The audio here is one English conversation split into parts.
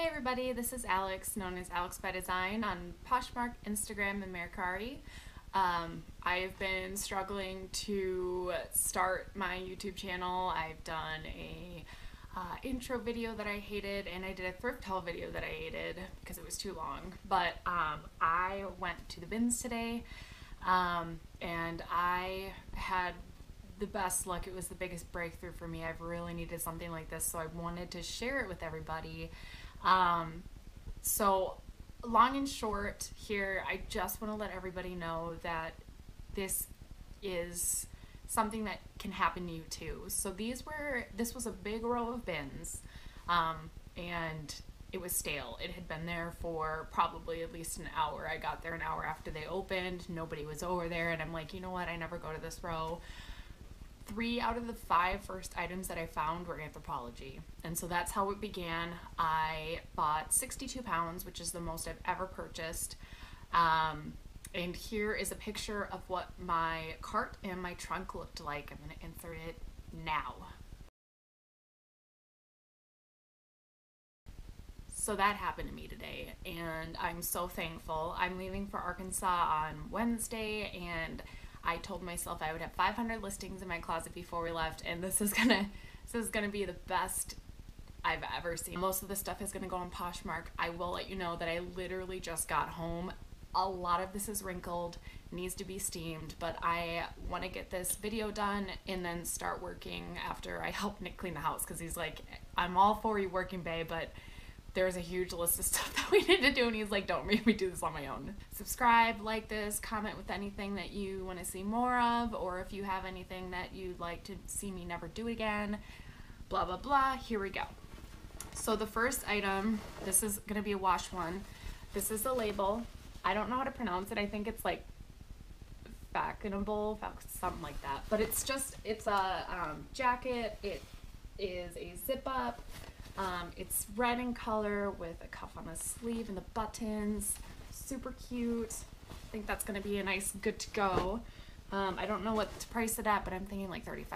Hey everybody, this is Alix, known as Alix ByDesign, on Poshmark, Instagram, and Mercari. I've been struggling to start my YouTube channel. I've done a intro video that I hated, and I did a thrift haul video that I hated because it was too long. But I went to the bins today, and I had the best luck. It was the biggest breakthrough for me. I've really needed something like this, so I wanted to share it with everybody. So long and short here, I just want to let everybody know that this is something that can happen to you too. So this was a big row of bins, and it was stale. It had been there for probably at least an hour. I got there an hour after they opened. Nobody was over there, and I'm like, you know what, I never go to this row. 3 out of the 5 first items that I found were Anthropologie. And so that's how it began. I bought 62 pounds, which is the most I've ever purchased. And here is a picture of what my cart and my trunk looked like. I'm gonna insert it now. So that happened to me today, and I'm so thankful. I'm leaving for Arkansas on Wednesday, and I told myself I would have 500 listings in my closet before we left, and this is gonna be the best I've ever seen. Most of the stuff is gonna go on Poshmark. I will let you know that I literally just got home. A lot of this is wrinkled, needs to be steamed, but I want to get this video done and then start working after I help Nick clean the house, because he's like, I'm all for you working, babe, but there's a huge list of stuff that we need to do, and he's like, don't make me do this on my own. Subscribe, like this, comment with anything that you want to see more of, or if you have anything that you'd like to see me never do again, blah, blah, blah. Here we go. So the first item, this is going to be a wash one. This is the label. I don't know how to pronounce it. I think it's like Falconable, something like that. But it's just, it's a jacket. It is a zip up. It's red in color with a cuff on the sleeve and the buttons. Super cute. I think that's going to be a nice good to go. I don't know what to price it at, but I'm thinking like $35.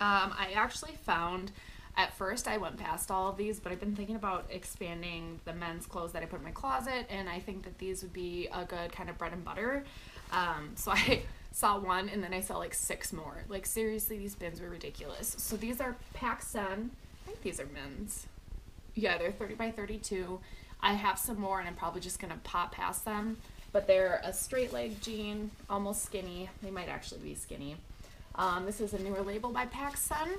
I actually found, at first I went past all of these, but I've been thinking about expanding the men's clothes that I put in my closet, and I think that these would be a good kind of bread and butter. So I saw one, and then I saw like 6 more. Like seriously, these bins were ridiculous. So these are PacSun. I think these are men's. Yeah, they're 30 by 32. I have some more, and I'm probably just gonna pop past them, but they're a straight leg jean, almost skinny. They might actually be skinny. This is a newer label by PacSun.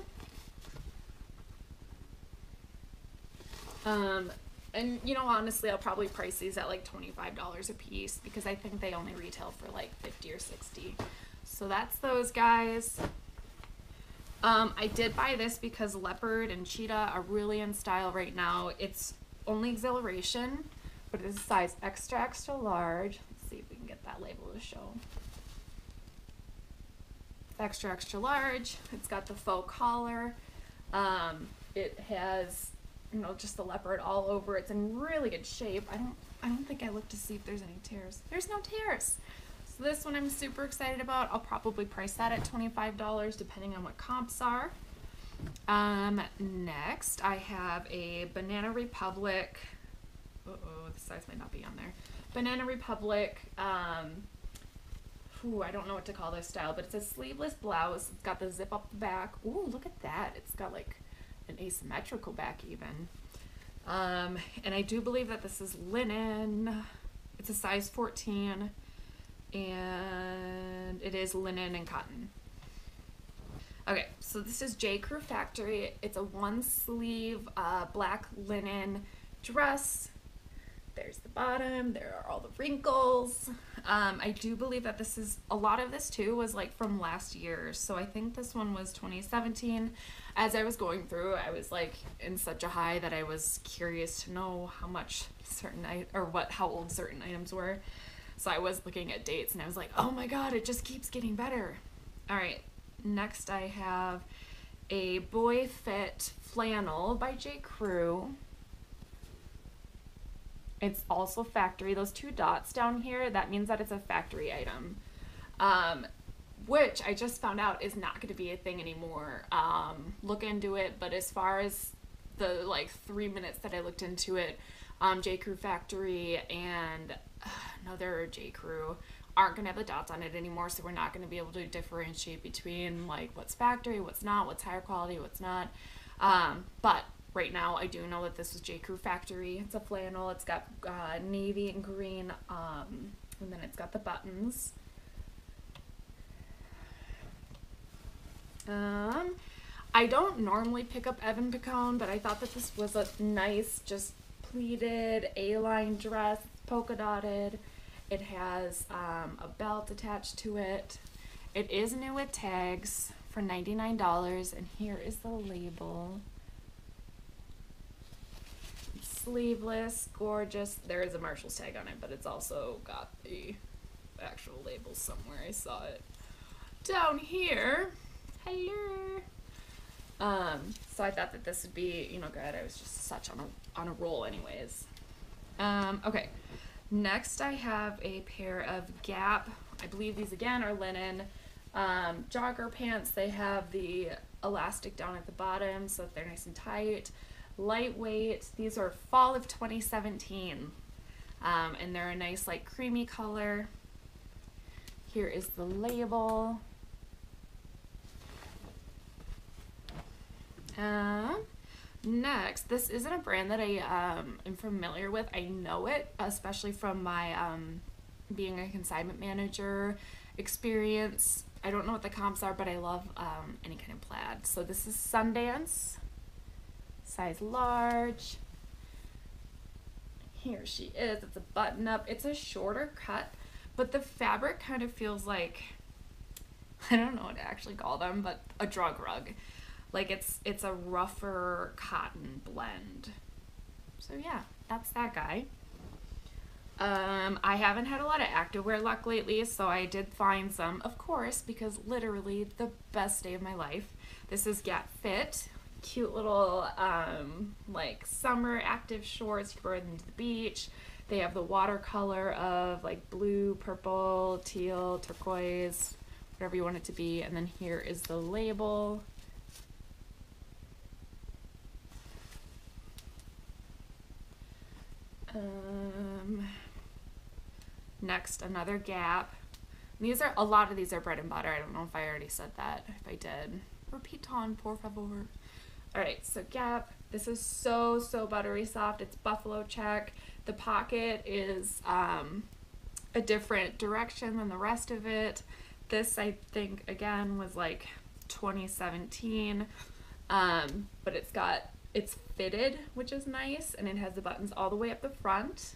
And you know, honestly, I'll probably price these at like $25 a piece, because I think they only retail for like 50 or 60. So that's those guys. I did buy this because leopard and cheetah are really in style right now. It's only Exhilaration, but it's size extra, extra large. Let's see if we can get that label to show. It's extra, extra large. It's got the faux collar. It has, you know, just the leopard all over. It's in really good shape. I don't think I looked to see if there's any tears. There's no tears. This one I'm super excited about. I'll probably price that at $25, depending on what comps are. Next, I have a Banana Republic. Uh-oh, the size might not be on there. Banana Republic. I don't know what to call this style, but it's a sleeveless blouse. It's got the zip up the back. Ooh, look at that. It's got like an asymmetrical back even. And I do believe that this is linen. It's a size 14. And it is linen and cotton. Okay, so this is J.Crew Factory. It's a one sleeve black linen dress. There's the bottom. There are all the wrinkles. I do believe that this is, a lot of this too was like from last year, so I think this one was 2017. As I was going through, I was like in such a high that I was curious to know how much certain how old certain items were. So I was looking at dates, and I was like, oh my god, it just keeps getting better. All right, next I have a Boy Fit Flannel by J.Crew. It's also factory. Those 2 dots down here, that means that it's a factory item, which I just found out is not going to be a thing anymore. Look into it, but as far as the like 3 minutes that I looked into it, J.Crew Factory and another J.Crew aren't going to have the dots on it anymore, so we're not going to be able to differentiate between like what's factory, what's not, what's higher quality, what's not. But right now I do know that this is J.Crew Factory. It's a flannel. It's got navy and green, and then it's got the buttons. I don't normally pick up Evan Picone, but I thought that this was a nice, just pleated A-line dress, polka dotted. It has a belt attached to it. It is new with tags for $99, and here is the label. It's sleeveless, gorgeous. There is a Marshall's tag on it, but it's also got the actual label somewhere. I saw it down here. Hello. So I thought that this would be, you know, good. I was just such on a roll anyways. Okay. Next I have a pair of Gap, I believe these again are linen, jogger pants. They have the elastic down at the bottom so that they're nice and tight, lightweight. These are fall of 2017, and they're a nice like creamy color. Here is the label. Next, this isn't a brand that I am familiar with. I know it, especially from my being a consignment manager experience. I don't know what the comps are, but I love any kind of plaid. So this is Sundance, size large. Here she is. It's a button up. It's a shorter cut, but the fabric kind of feels like, I don't know what to actually call them, but a drug rug. Like it's a rougher cotton blend. So yeah, that's that guy. I haven't had a lot of activewear luck lately, so I did find some, of course, because literally the best day of my life. This is GapFit. Cute little like summer active shorts for them to the beach. They have the watercolor of like blue, purple, teal, turquoise, whatever you want it to be. And then here is the label. Next, another Gap. These are, a lot of these are bread and butter. I don't know if I already said that. If I did, repeat on, por favor. All right, so Gap. This is so, so buttery soft. It's buffalo check. The pocket is a different direction than the rest of it. This, I think, again, was like 2017, but it's got, it's fitted, which is nice, and it has the buttons all the way up the front.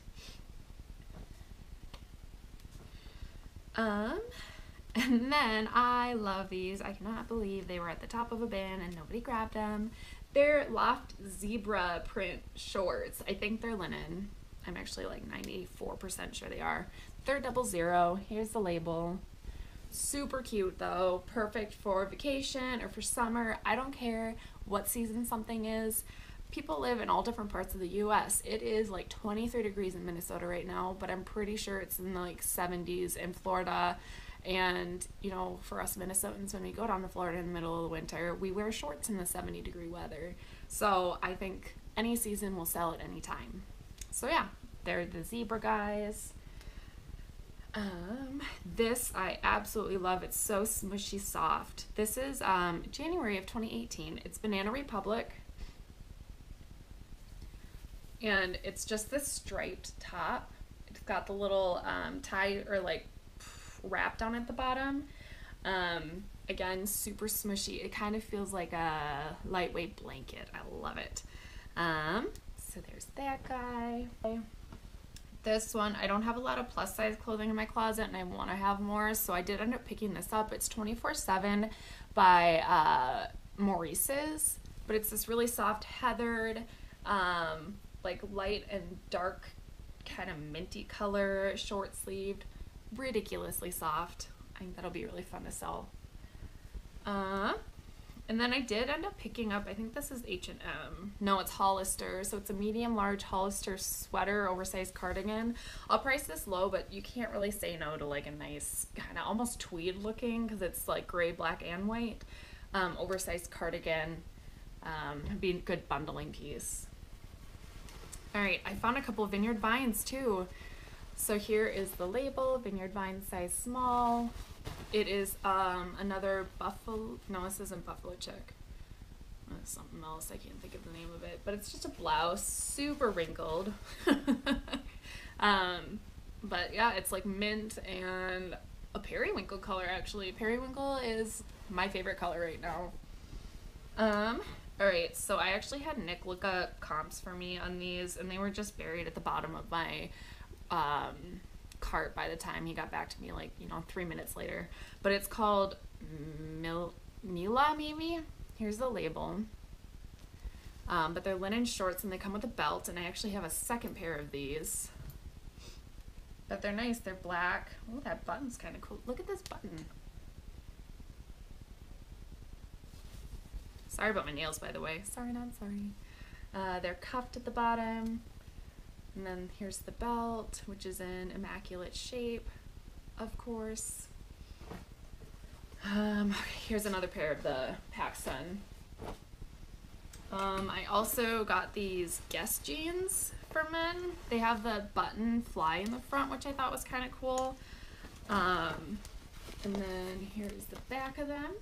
And then I love these. I cannot believe they were at the top of a bin and nobody grabbed them. They're Loft zebra print shorts. I think they're linen. I'm actually like 94% sure they are. They're 00. Here's the label. Super cute though. Perfect for vacation or for summer. I don't care what season something is. People live in all different parts of the U.S. It is like 23 degrees in Minnesota right now, but I'm pretty sure it's in the like 70s in Florida. And you know, for us Minnesotans, when we go down to Florida in the middle of the winter, we wear shorts in the 70-degree weather. So I think any season will sell at any time. So yeah, they're the zebra guys. This I absolutely love. It's so smushy soft. This is January of 2018. It's Banana Republic. And it's just this striped top. It's got the little tie or like wrap down at the bottom. Again, super smushy. It kind of feels like a lightweight blanket. I love it. So there's that guy. This one, I don't have a lot of plus size clothing in my closet and I want to have more, so I did end up picking this up. It's 24/7 by Maurice's, but it's this really soft heathered, like light and dark kind of minty color, short sleeved, ridiculously soft. I think that'll be really fun to sell. And then I did end up picking up, I think this is H&M. No, it's Hollister. So it's a medium large Hollister sweater, oversized cardigan. I'll price this low, but you can't really say no to like a nice kind of almost tweed looking, because it's like gray, black, and white, oversized cardigan. It'd be a good bundling piece. All right, I found a couple of Vineyard Vines too. So here is the label, Vineyard Vine size small. It is another buffalo, no, this isn't buffalo chick. That's something else, I can't think of the name of it, but it's just a blouse, super wrinkled. But yeah, it's like mint and a periwinkle color actually. Periwinkle is my favorite color right now. All right, so I actually had Nick look up comps for me on these, and they were just buried at the bottom of my cart by the time he got back to me, like, you know, 3 minutes later. But it's called Mila, maybe? Here's the label. But they're linen shorts, and they come with a belt, and I actually have a second pair of these. But they're nice, they're black. Oh, that button's kind of cool. Look at this button. Sorry about my nails, by the way. Sorry, not sorry. They're cuffed at the bottom. And then here's the belt, which is in immaculate shape, of course. Here's another pair of the PacSun. I also got these Guest jeans for men. They have the button fly in the front, which I thought was kind of cool. And then here's the back of them.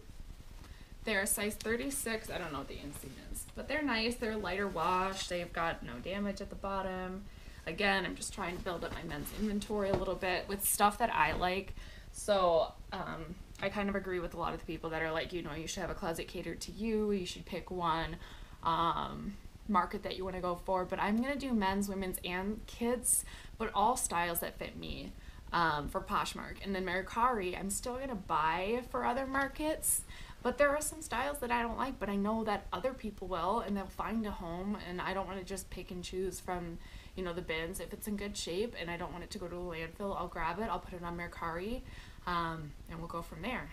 They're a size 36. I don't know what the inseam is, but they're nice. They're lighter wash. They've got no damage at the bottom. Again, I'm just trying to build up my men's inventory a little bit with stuff that I like. So I kind of agree with a lot of the people that are like, you know, you should have a closet catered to you. You should pick one market that you want to go for, but I'm going to do men's, women's, and kids, but all styles that fit me for Poshmark. And then Mercari, I'm still going to buy for other markets, but there are some styles that I don't like, but I know that other people will, and they'll find a home, and I don't want to just pick and choose from, you know, the bins. If it's in good shape and I don't want it to go to a landfill, I'll grab it, I'll put it on Mercari, and we'll go from there.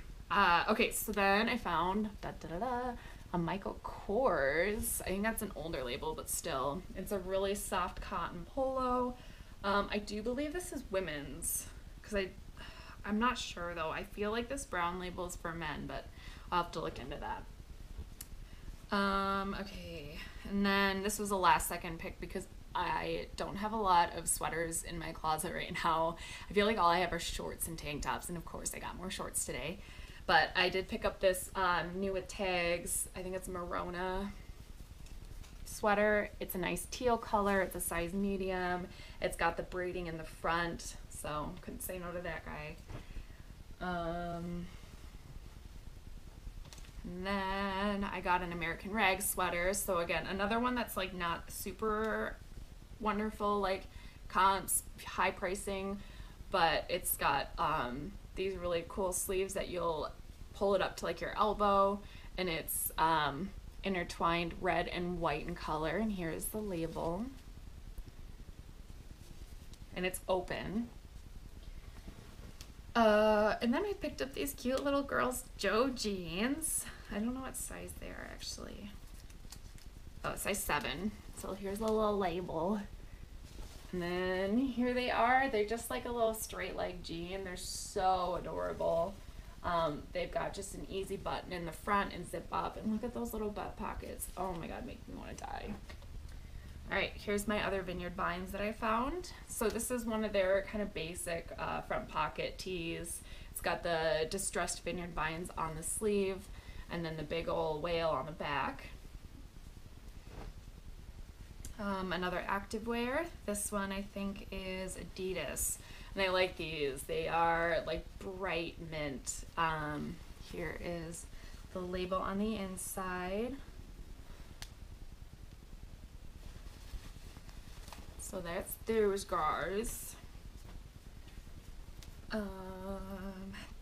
Okay, so then I found, a Michael Kors. I think that's an older label, but still. It's a really soft cotton polo. I do believe this is women's, because I'm not sure though. I feel like this brown label is for men, but I'll have to look into that. Okay, and then this was a last second pick because I don't have a lot of sweaters in my closet right now. I feel like all I have are shorts and tank tops, and of course I got more shorts today. But I did pick up this new with tags, I think it's Merona sweater. It's a nice teal color, it's a size medium. It's got the braiding in the front, so couldn't say no to that guy. And then I got an American Rag sweater. So again, another one that's like not super wonderful, like comps, high pricing, but it's got these really cool sleeves that you'll pull it up to like your elbow, and it's intertwined red and white in color. And here's the label. And it's open. And then I picked up these cute little girls' Joe jeans. I don't know what size they are actually. Oh, size 7. So here's a little label. And then here they are. They're just like a little straight leg jean. They're so adorable. They've got just an easy button in the front and zip up. And look at those little butt pockets. Oh my God, make me want to die. All right, here's my other Vineyard Vines that I found. So this is one of their kind of basic front pocket tees. It's got the distressed Vineyard Vines on the sleeve, and then the big old whale on the back. Another activewear. This one I think is Adidas, and I like these. They are like bright mint. Here is the label on the inside. So that's those guys.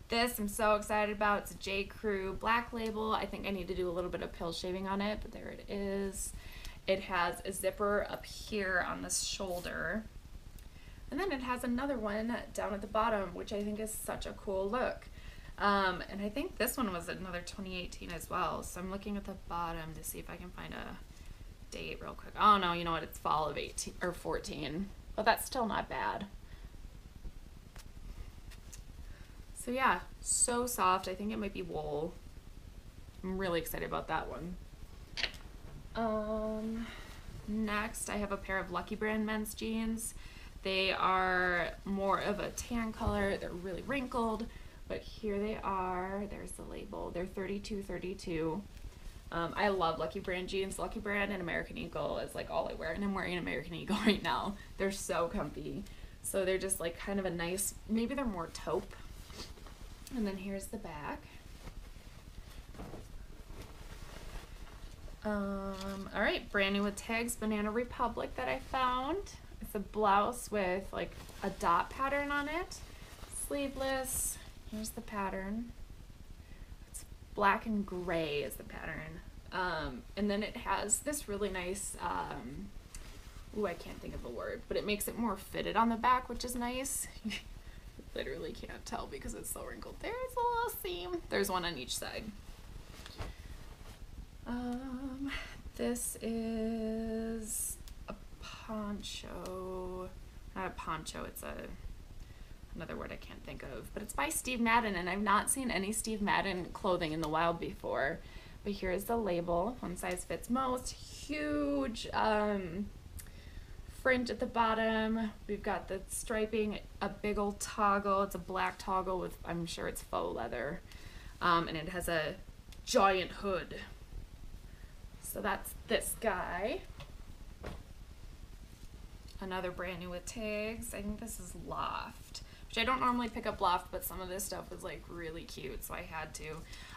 This I'm so excited about. It's a J.Crew black label. I think I need to do a little bit of pill shaving on it, but there it is. It has a zipper up here on the shoulder. And then it has another one down at the bottom, which I think is such a cool look. And I think this one was another 2018 as well. So I'm looking at the bottom to see if I can find a date real quick. Oh no, you know what, it's fall of 18 or 14. But that's still not bad. So yeah, so soft. I think it might be wool. I'm really excited about that one. Next, I have a pair of Lucky Brand men's jeans. They are more of a tan color. They're really wrinkled, but here they are. There's the label. They're 32-32. I love Lucky Brand jeans. Lucky Brand and American Eagle is like all I wear, and I'm wearing American Eagle right now. They're so comfy. So they're just like kind of a nice, maybe they're more taupe. And then here's the back. All right, brand new with tags, Banana Republic that I found. It's a blouse with like a dot pattern on it. Sleeveless. Here's the pattern. It's black and gray is the pattern. And then it has this really nice, ooh, I can't think of a word, but it makes it more fitted on the back, which is nice. You literally can't tell because it's so wrinkled. There's a little seam. There's one on each side. This is a poncho, not a poncho, it's another word I can't think of, but it's by Steve Madden, and I've not seen any Steve Madden clothing in the wild before, but here is the label, one size fits most, huge fringe at the bottom, we've got the striping, a big old toggle, it's a black toggle with, I'm sure it's faux leather, and it has a giant hood. So that's this guy. Another brand new with tags. I think this is Loft, which I don't normally pick up Loft, but some of this stuff was like really cute, so I had to.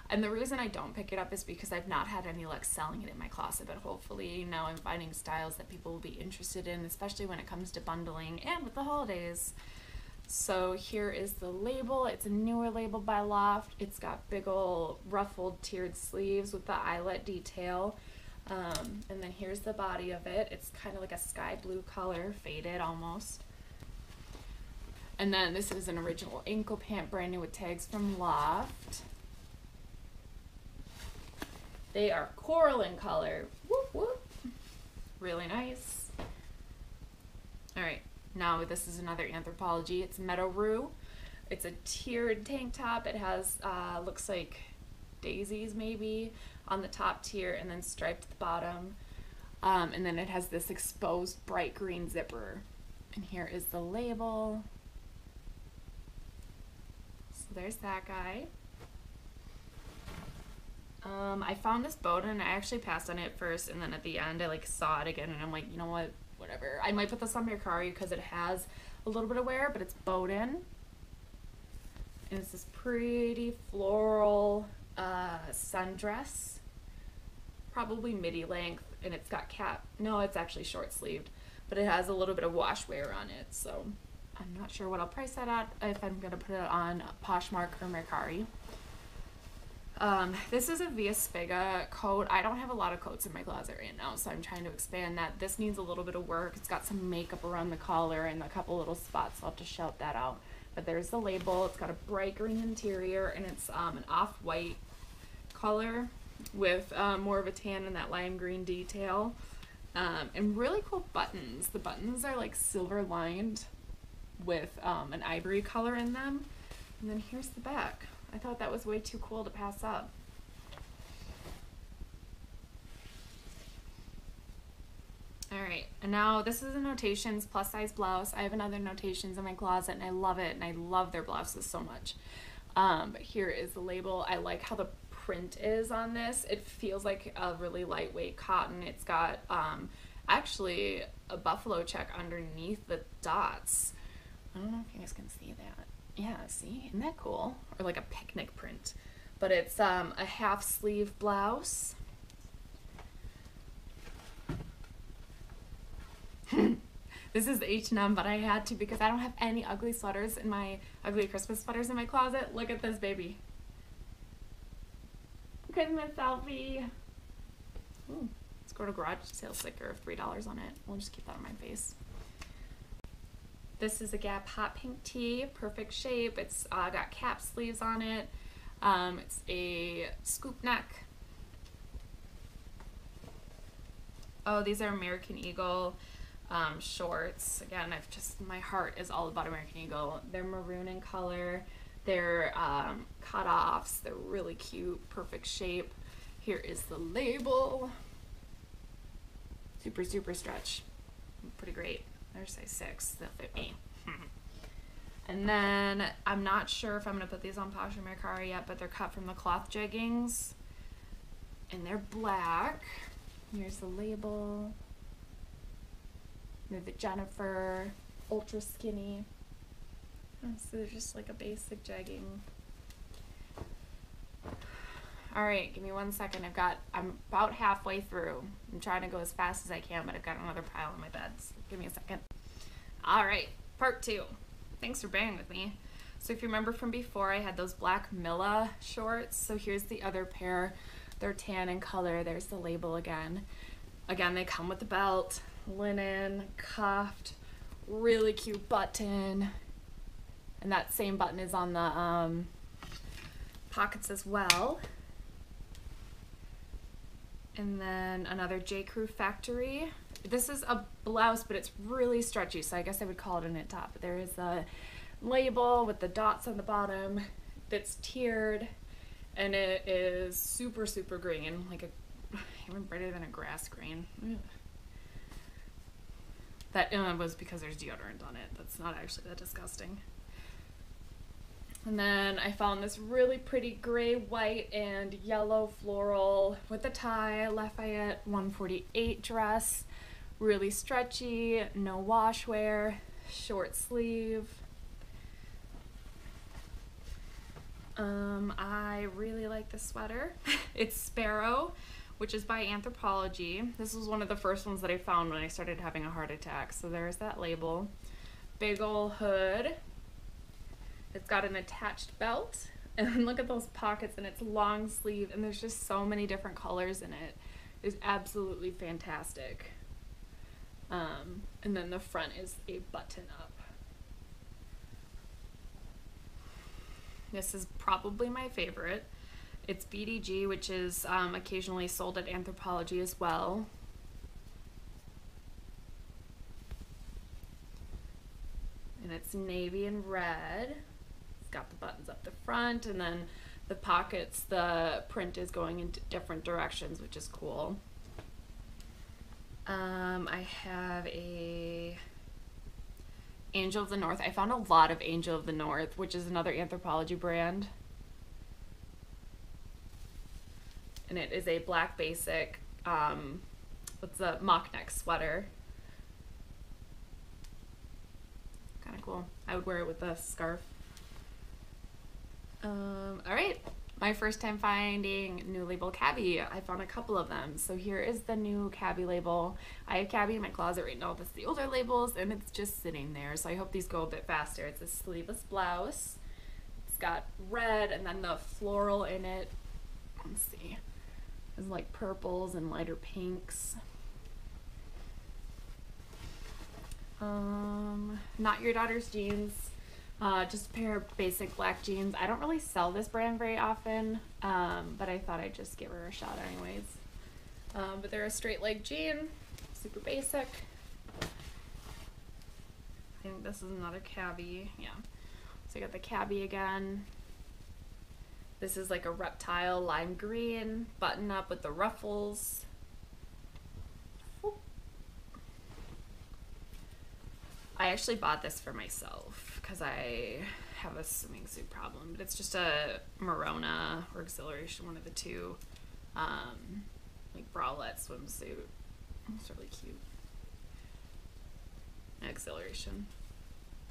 And the reason I don't pick it up is because I've not had any luck selling it in my closet, but hopefully now I'm finding styles that people will be interested in, especially when it comes to bundling and with the holidays. So here is the label. It's a newer label by Loft. It's got big ol' ruffled tiered sleeves with the eyelet detail. And then here's the body of it. It's kind of like a sky blue color, faded almost. And then this is an original ankle pant, brand new with tags from Loft. They are coral in color. Whoop, whoop. Really nice. All right, now this is another Anthropologie. It's Meadow Rue. It's a tiered tank top. It has, looks like daisies maybe on the top tier and then striped at the bottom, and then it has this exposed bright green zipper, and here is the label. So there's that guy. I found this Boden. I actually passed on it first, and then at the end I like saw it again and I'm like, you know what, whatever, I might put this on Mercari because it has a little bit of wear, but it's Boden, and it's this pretty floral sundress, probably midi length, and it's got cap, no, it's actually short sleeved, but it has a little bit of wash wear on it, so I'm not sure what I'll price that at, if I'm gonna put it on Poshmark or Mercari. This is a Via Spiga coat. I don't have a lot of coats in my closet right now, so I'm trying to expand that. This needs a little bit of work. It's got some makeup around the collar and a couple little spots, so I'll have to shout that out. But there's the label. It's got a bright green interior, and it's an off-white color with more of a tan and that lime green detail, and really cool buttons. The buttons are like silver lined with an ivory color in them, and then here's the back. I thought that was way too cool to pass up. Alright, and now this is a Notations plus size blouse. I have another Notations in my closet and I love it, and I love their blouses so much. But here is the label. I like how the print is on this. It feels like a really lightweight cotton. It's got actually a buffalo check underneath the dots. I don't know if you guys can see that. Yeah, see, isn't that cool? Or like a picnic print. But it's a half sleeve blouse. This is H&M, but I had to because I don't have any ugly sweaters in my, ugly Christmas sweaters in my closet. Look at this baby. Christmas selfie. Ooh, let's go to garage sale sticker of $3 on it. We'll just keep that on my face. This is a Gap hot pink tee, perfect shape. It's got cap sleeves on it. It's a scoop neck. Oh, these are American Eagle shorts. Again, I've just, my heart is all about American Eagle. They're maroon in color. They're cutoffs. They're really cute, perfect shape. Here is the label. Super, super stretch. Pretty great. They're size 6. They'll fit me. And then I'm not sure if I'm going to put these on Posh or Mercari yet, but they're cut from the cloth jeggings. And they're black. Here's the label. Move It Jennifer. Ultra skinny. So they're just like a basic jegging. Alright, give me one second. I'm about halfway through. I'm trying to go as fast as I can, but I've got another pile on my bed. So give me a second. Alright, part 2. Thanks for bearing with me. So if you remember from before, I had those black Mila shorts. So here's the other pair. They're tan in color. There's the label again. Again, they come with the belt, linen, cuffed, really cute button. And that same button is on the pockets as well. And then another J.Crew factory. This is a blouse, but it's really stretchy, so I guess I would call it a knit top. But there is a label with the dots on the bottom that's tiered, and it is super, super green, like a, even brighter than a grass green. Ugh. That was because there's deodorant on it. That's not actually that disgusting. And then I found this really pretty gray, white, and yellow floral with a tie, Lafayette 148 dress. Really stretchy, no washwear, short sleeve. I really like this sweater. It's Sparrow, which is by Anthropologie. This was one of the first ones that I found when I started having a heart attack. So there's that label. Big ol' hood. It's got an attached belt, and look at those pockets, and it's long sleeve, and there's just so many different colors in it. It's absolutely fantastic. And then the front is a button up. This is probably my favorite. It's BDG, which is occasionally sold at Anthropologie as well. And it's navy and red. Got the buttons up the front, and then the pockets, the print is going in different directions, which is cool. I have a Angel of the North. I found a lot of Angel of the North, which is another Anthropologie brand. And it is a black basic, what's the mock neck sweater. Kind of cool. I would wear it with a scarf. All right, my first time finding new label Cabi. I found a couple of them. So here is the new Cabi label. I have Cabi in my closet right now. That's the older labels, and it's just sitting there. So I hope these go a bit faster. It's a sleeveless blouse. It's got red and then the floral in it. Let's see. There's like purples and lighter pinks. Not Your Daughter's Jeans. Just a pair of basic black jeans. I don't really sell this brand very often, but I thought I'd just give her a shot anyways. But they're a straight leg jean, super basic. I think this is another Cabi, yeah. So I got the Cabi again. This is like a reptile lime green, button up with the ruffles. Ooh. I actually bought this for myself, because I have a swimming suit problem, but it's just a Merona or Exhilaration, one of the two, like bralette swimsuit. It's really cute. Exhilaration.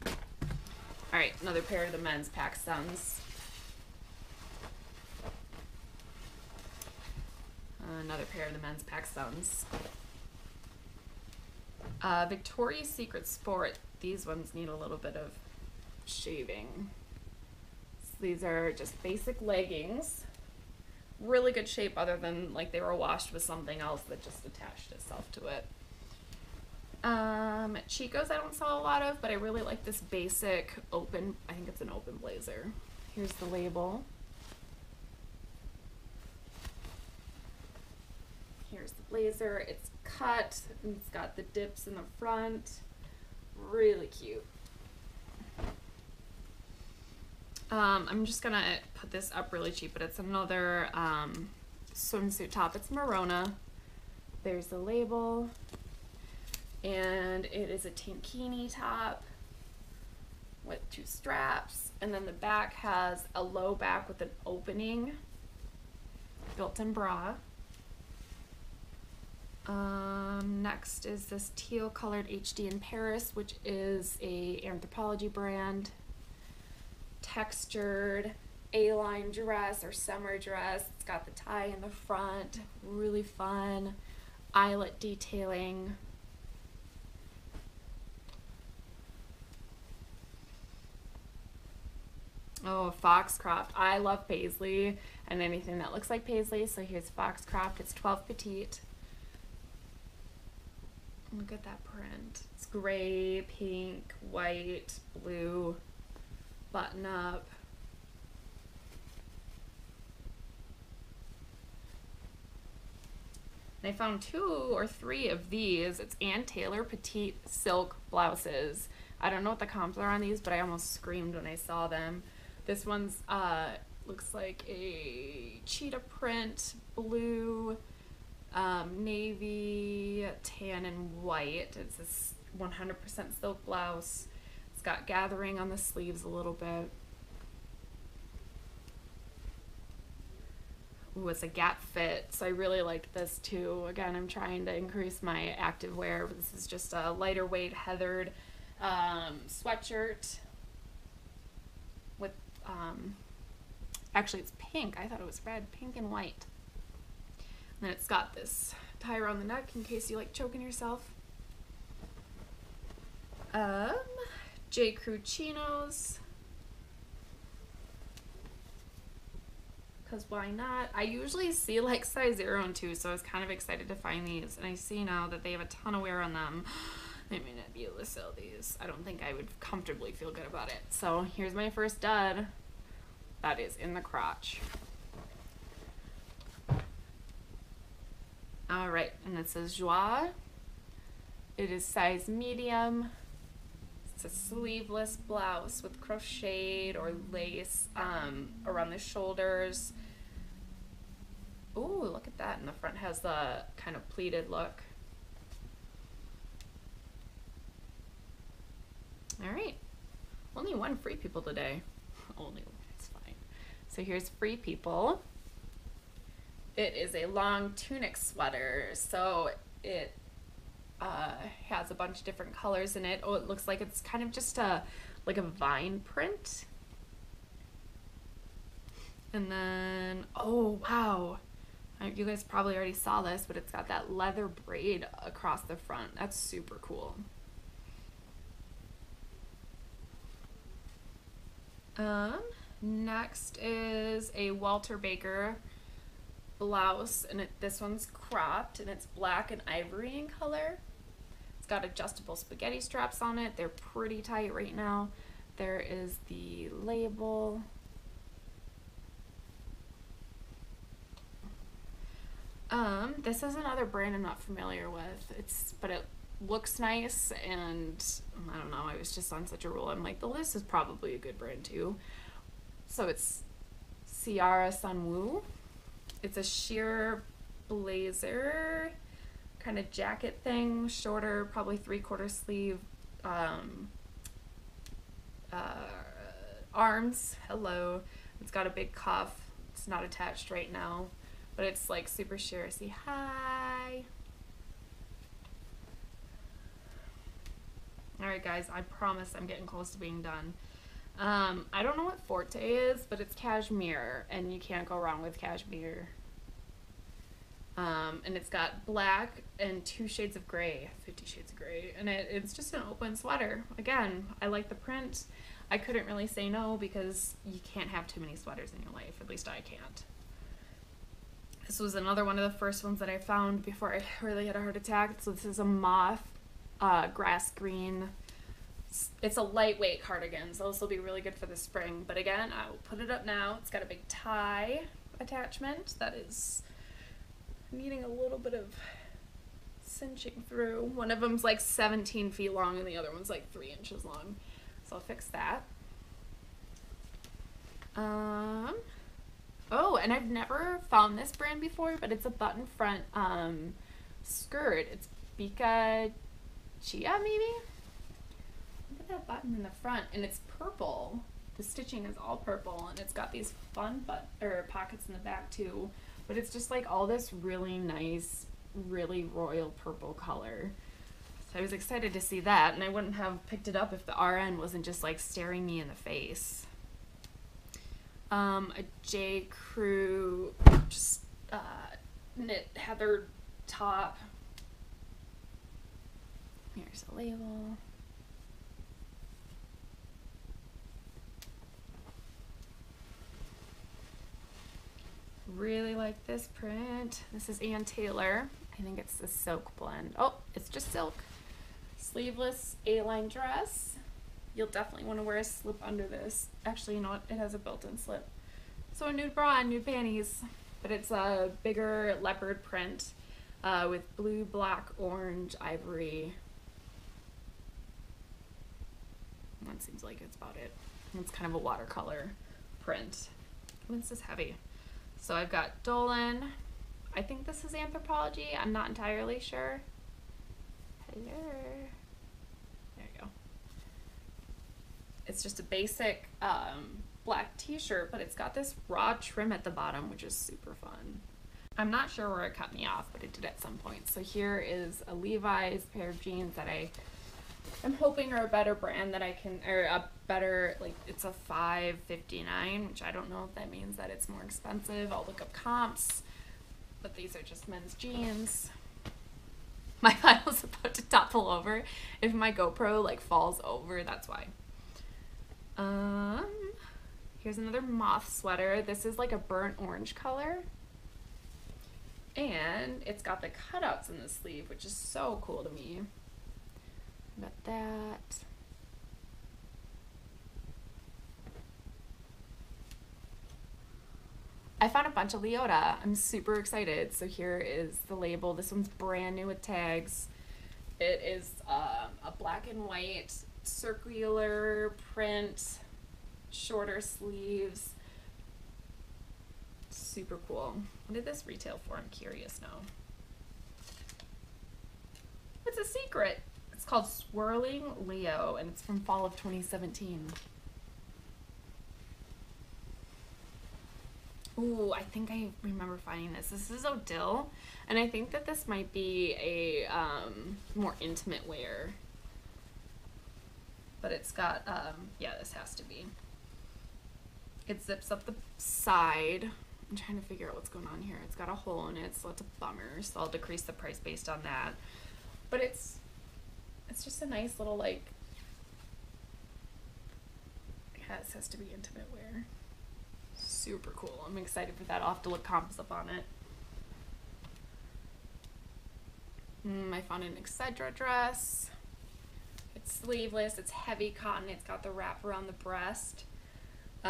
All right, another pair of the men's PacSuns. Another pair of the men's PacSuns. Victoria's Secret Sport. These ones need a little bit of shaving. So these are just basic leggings, really good shape other than like they were washed with something else that just attached itself to it. Chicos I don't sell a lot of, but I really like this basic open, I think it's an open blazer. Here's the label. Here's the blazer. It's cut and it's got the dips in the front. Really cute. I'm just gonna put this up really cheap, but it's another swimsuit top. It's Merona. There's the label, and it is a tankini top with two straps, and then the back has a low back with an opening, built-in bra. Next is this teal colored HD in Paris, which is a Anthropologie brand, textured A-line dress or summer dress. It's got the tie in the front, really fun eyelet detailing. Oh, Foxcroft. I love paisley and anything that looks like paisley, so here's Foxcroft. It's 12 petite. Look at that print. It's gray, pink, white, blue, button up. And I found 2 or 3 of these. It's Ann Taylor petite silk blouses. I don't know what the comps are on these, but I almost screamed when I saw them. This one's looks like a cheetah print, blue, navy, tan, and white. It's this 100% silk blouse. It's got gathering on the sleeves a little bit. Ooh, it's a GapFit, so I really like this too. Again, I'm trying to increase my active wear. This is just a lighter weight heathered sweatshirt with, actually it's pink. I thought it was red, pink and white. And it's got this tie around the neck in case you like choking yourself. J.Crew chinos, because why not? I usually see like size 0 and 2, so I was kind of excited to find these, and I see now that they have a ton of wear on them. I may not be able to sell these. I don't think I would comfortably feel good about it. So here's my first dud that is in the crotch. All right, and it says Joie. It is size medium. It's a sleeveless blouse with crocheted or lace around the shoulders. Ooh, look at that. And the front has the kind of pleated look. All right, only one Free People today. Only one, it's fine. So here's Free People. It is a long tunic sweater, so it has a bunch of different colors in it. Oh, it looks like it's kind of just like a vine print. And then, oh wow, you guys probably already saw this, but it's got that leather braid across the front. That's super cool. Next is a Walter Baker blouse, and this one's cropped, and it's black and ivory in color. It's got adjustable spaghetti straps on it. They're pretty tight right now. There is the label. This is another brand I'm not familiar with. But it looks nice, and I don't know, I was just on such a roll. I'm like, well, this is probably a good brand too. So it's Ciara Sunwoo. It's a sheer blazer, kind of jacket thing, shorter, probably 3/4 sleeve, arms, hello. It's got a big cuff, it's not attached right now, but it's like super sheer, see hi. All right guys, I promise I'm getting close to being done. I don't know what Forte is, but it's cashmere, and you can't go wrong with cashmere. And it's got black and 2 shades of gray, 50 shades of gray, and it's just an open sweater. Again, I like the print. I couldn't really say no, because you can't have too many sweaters in your life, at least I can't. This was another one of the first ones that I found before I really had a heart attack. So this is a Moth grass green. It's a lightweight cardigan, so this will be really good for the spring. But again, I will put it up now. It's got a big tie attachment that is needing a little bit of cinching through. One of them's like 17 feet long and the other one's like 3 inches long. So I'll fix that. Oh, and I've never found this brand before, but it's a button front skirt. It's Bika Chia, maybe? Look at that button in the front, and it's purple. The stitching is all purple, and it's got these fun pockets in the back too. But it's just like all this really nice, really royal purple color. So I was excited to see that, and I wouldn't have picked it up if the RN wasn't just like staring me in the face. A J.Crew just knit heather top. Here's the label. Really like this print. This is Ann Taylor. I think it's the silk blend. Oh, it's just silk. Sleeveless A-line dress. You'll definitely want to wear a slip under this. Actually, you know what? It has a built-in slip. So a nude bra and nude panties, but it's a bigger leopard print with blue, black, orange, ivory. That seems like it's about it. It's kind of a watercolor print. This is heavy. So I've got Dolan. I think this is Anthropologie. I'm not entirely sure. Hello. There you go. It's just a basic black t-shirt, but it's got this raw trim at the bottom, which is super fun. I'm not sure where it cut me off, but it did at some point. So here is a Levi's pair of jeans that I'm hoping are a better brand that I can, or a better, like, it's a $5.59, which I don't know if that means that it's more expensive. I'll look up comps, but these are just men's jeans. My pile's about to topple over. If my GoPro, like, falls over, that's why. Here's another Moth sweater. This is, like, a burnt orange color. And it's got the cutouts in the sleeve, which is so cool to me. Got that. I found a bunch of Leota. I'm super excited. So here is the label. This one's brand new with tags. It is a black and white circular print, shorter sleeves. Super cool. What did this retail for? I'm curious now. It's a secret. It's called Swirling Leo, and it's from fall of 2017. Ooh, I think I remember finding this. This is Odile, and I think that this might be a more intimate wear. But it's got, yeah, this has to be. It zips up the side. I'm trying to figure out what's going on here. It's got a hole in it, so it's a bummer. So I'll decrease the price based on that. But it's just a nice little, like, yeah, this has to be intimate wear. Super cool. I'm excited for that. I'll have to look comps up on it. I found an Etc. dress. It's sleeveless. It's heavy cotton. It's got the wrap around the breast.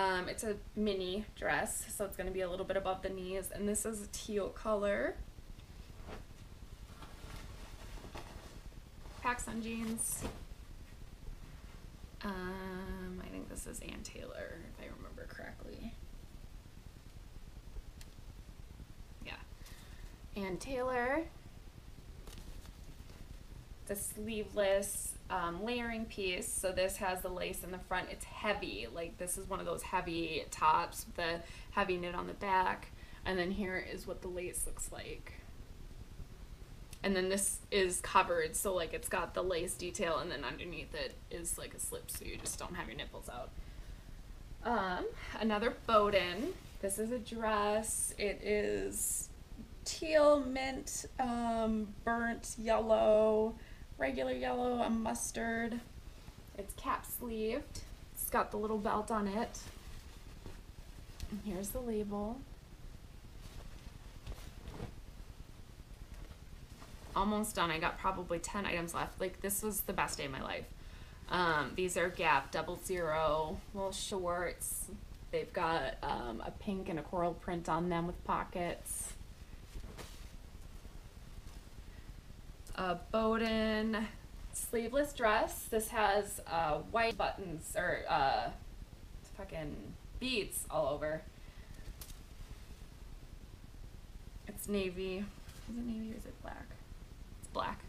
It's a mini dress, so it's going to be a little bit above the knees. And this is a teal color. PacSun jeans. I think this is Ann Taylor, if I remember correctly. Yeah. Ann Taylor. The sleeveless layering piece. So this has the lace in the front. It's heavy. Like, this is one of those heavy tops with the heavy knit on the back. And then here is what the lace looks like. And then this is covered, so like it's got the lace detail, and then underneath it is like a slip, so you just don't have your nipples out. Another Boden. This is a dress. It is teal, mint, burnt yellow, regular yellow, a mustard. It's cap sleeved. It's got the little belt on it. And here's the label. Almost done. I got probably 10 items left. Like, this was the best day of my life. These are Gap 00 little shorts. They've got a pink and a coral print on them with pockets. A Boden sleeveless dress. This has white buttons or fucking beads all over. It's navy. Is it navy or is it black? black.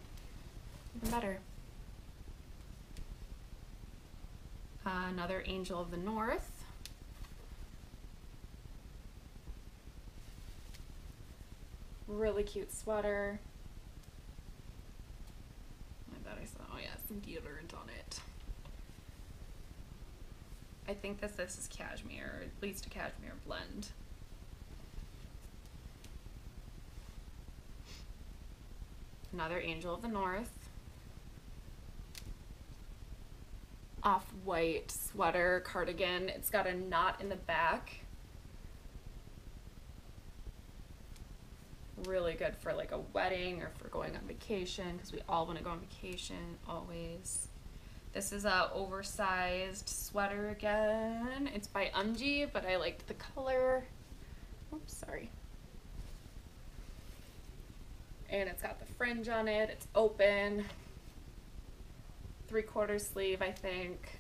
Even better. Another Angel of the North. Really cute sweater. I thought I saw, oh yeah, some deodorant on it. I think this is cashmere, or at least a cashmere blend. Another Angel of the North. Off-white sweater cardigan. It's got a knot in the back. Really good for like a wedding or for going on vacation, because we all want to go on vacation always. This is a oversized sweater again. It's by Umji, but I liked the color. Oops, sorry. And it's got the fringe on it. It's open. 3/4 sleeve, I think.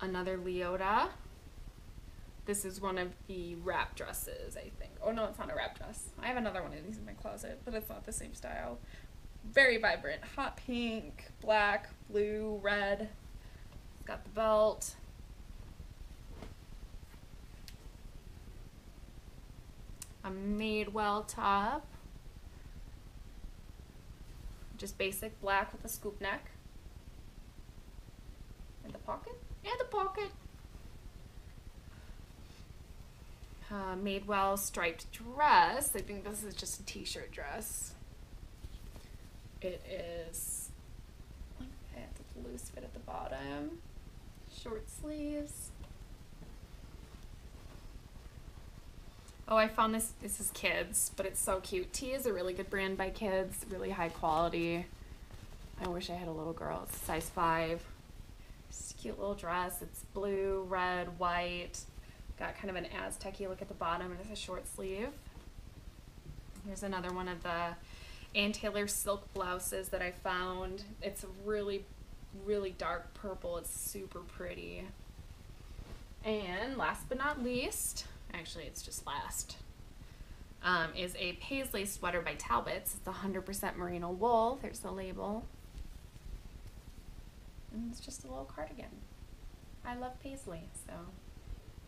Another Leota. This is one of the wrap dresses, I think. Oh no, it's not a wrap dress. I have another one of these in my closet, but it's not the same style. Very vibrant. Hot pink, black, blue, red. It's got the belt. A Madewell top. Just basic black with a scoop neck. And the pocket. And the pocket. Madewell striped dress. I think this is just a t-shirt dress. It is like that. It's a loose fit at the bottom. Short sleeves. Oh, I found this. This is kids, but it's so cute. T is a really good brand by kids. Really high quality. I wish I had a little girl. It's size 5. It's a cute little dress. It's blue, red, white. Got kind of an Aztec-y look at the bottom, and it's a short sleeve. Here's another one of the Ann Taylor silk blouses that I found. It's really, really dark purple. It's super pretty. And last but not least, actually it's just last, is a paisley sweater by Talbots. It's 100% merino wool. There's the label. And it's just a little cardigan. I love paisley, so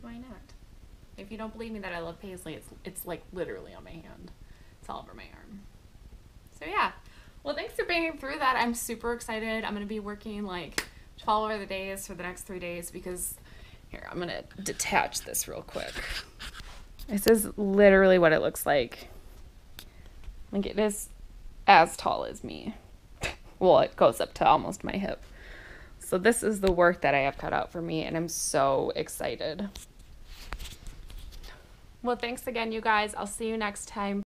why not? If you don't believe me that I love paisley, it's like literally on my hand. It's all over my arm. So yeah, well, thanks for being through that. I'm super excited. I'm going to be working like 12 other days for the next 3 days because, here, I'm going to detach this real quick. This is literally what it looks like. Like, it is as tall as me. Well, it goes up to almost my hip. So this is the work that I have cut out for me, and I'm so excited. Well, thanks again, you guys. I'll see you next time.